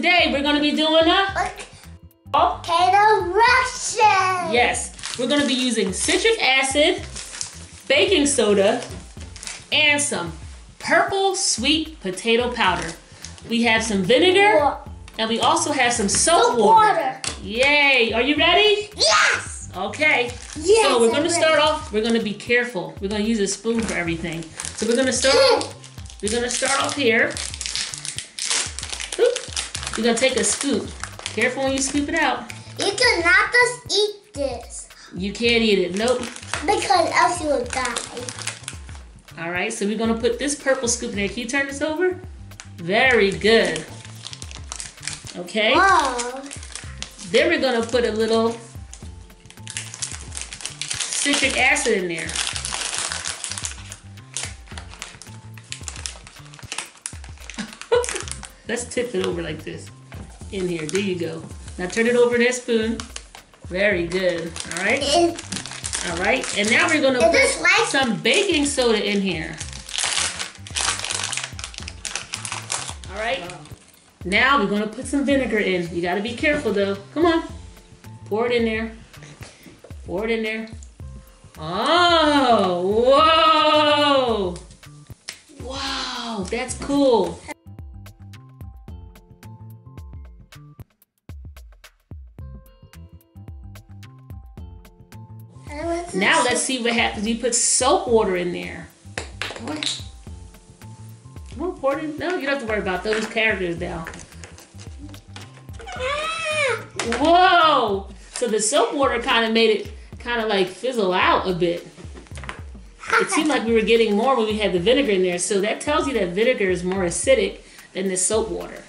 today we're going to be doing a volcano reaction. Yes, we're going to be using citric acid, baking soda, and some purple sweet potato powder. We have some vinegar, and we also have some soap water. Yay! Are you ready? Yes! Okay. Yes, so we're going to start off, we're going to be careful. We're going to use a spoon for everything. So we're going to start off, here. You're going to take a scoop. Careful when you scoop it out. You cannot just eat this. You can't eat it. Nope. Because else you'll die. All right. So we're going to put this purple scoop in there. Can you turn this over? Very good. Okay. Whoa. Then we're going to put a little citric acid in there. Let's tip it over like this. In here, there you go. Now turn it over that spoon. Very good, all right? All right, and now we're gonna put some baking soda in here. All right, now we're gonna put some vinegar in. You gotta be careful though. Come on, pour it in there. Pour it in there. Oh, whoa. Wow, that's cool. Now let's see what happens. You put soap water in there. What? More important? No, you don't have to worry about those characters now. Whoa! So the soap water kind of made it kind of like fizzle out a bit. It seemed like we were getting more when we had the vinegar in there. So that tells you that vinegar is more acidic than the soap water.